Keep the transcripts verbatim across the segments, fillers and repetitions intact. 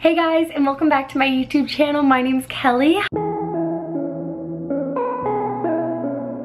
Hey guys, and welcome back to my YouTube channel. My name's Kelly.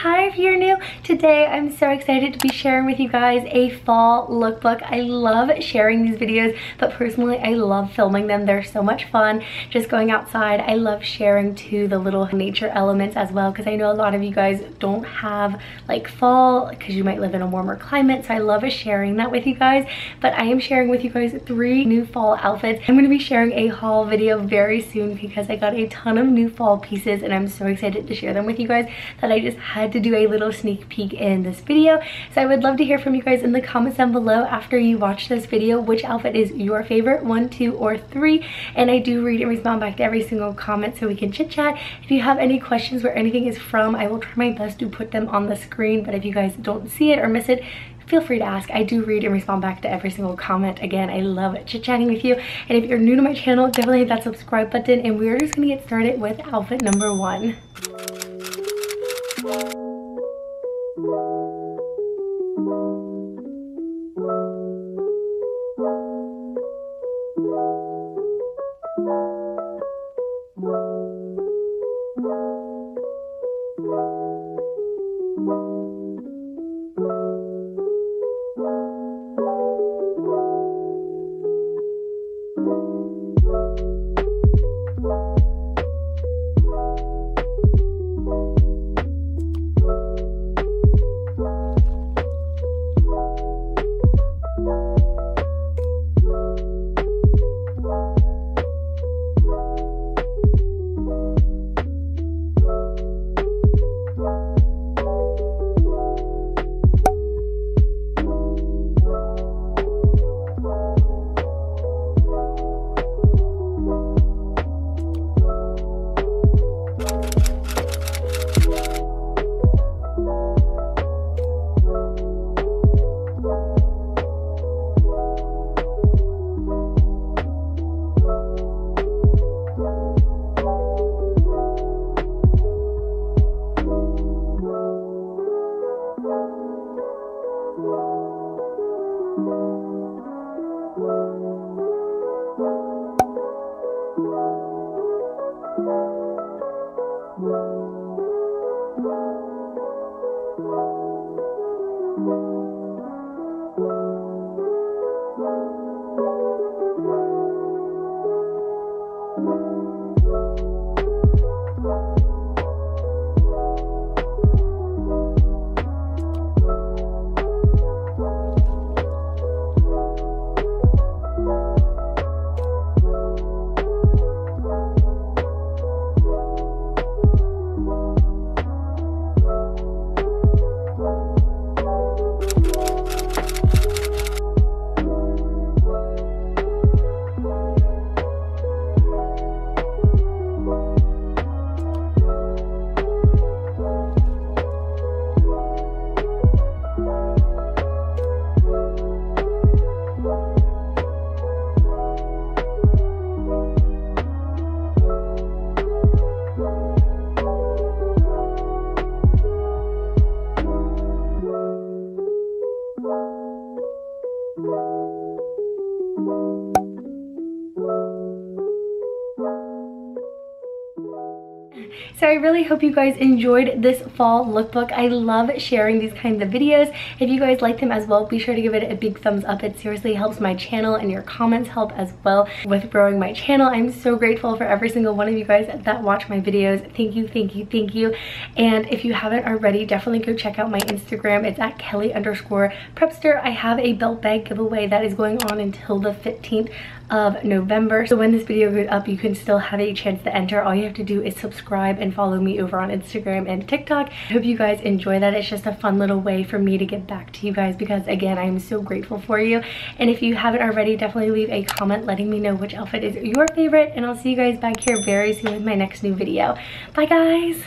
Hi, if you're new, today I'm so excited to be sharing with you guys a fall lookbook. I love sharing these videos, but personally I love filming them. They're so much fun. Just going outside, I love sharing too the little nature elements as well, because I know a lot of you guys don't have like fall because you might live in a warmer climate, so I love sharing that with you guys. But I am sharing with you guys three new fall outfits. I'm going to be sharing a haul video very soon because I got a ton of new fall pieces and I'm so excited to share them with you guys that I just had to do a little sneak peek in this video. So I would love to hear from you guys in the comments down below after you watch this video which outfit is your favorite, one, two, or three. And I do read and respond back to every single comment, so we can chit chat. If you have any questions where anything is from, I will try my best to put them on the screen, but if you guys don't see it or miss it, feel free to ask. I do read and respond back to every single comment. Again, I love chit-chatting with you. And if you're new to my channel, definitely hit that subscribe button, and we're just gonna get started with outfit number one. So I really hope you guys enjoyed this fall lookbook. I love sharing these kinds of videos. If you guys like them as well, be sure to give it a big thumbs up. It seriously helps my channel, and your comments help as well with growing my channel. I'm so grateful for every single one of you guys that watch my videos. Thank you, thank you, thank you. And if you haven't already, definitely go check out my Instagram. It's at Kelly underscore prepster. I have a belt bag giveaway that is going on until the fifteenth of November. So when this video goes up, you can still have a chance to enter. All you have to do is subscribe and follow me over on Instagram and TikTok. I hope you guys enjoy that. It's just a fun little way for me to get back to you guys, because again, I'm so grateful for you. And if you haven't already, definitely leave a comment letting me know which outfit is your favorite, and I'll see you guys back here very soon with my next new video. Bye guys!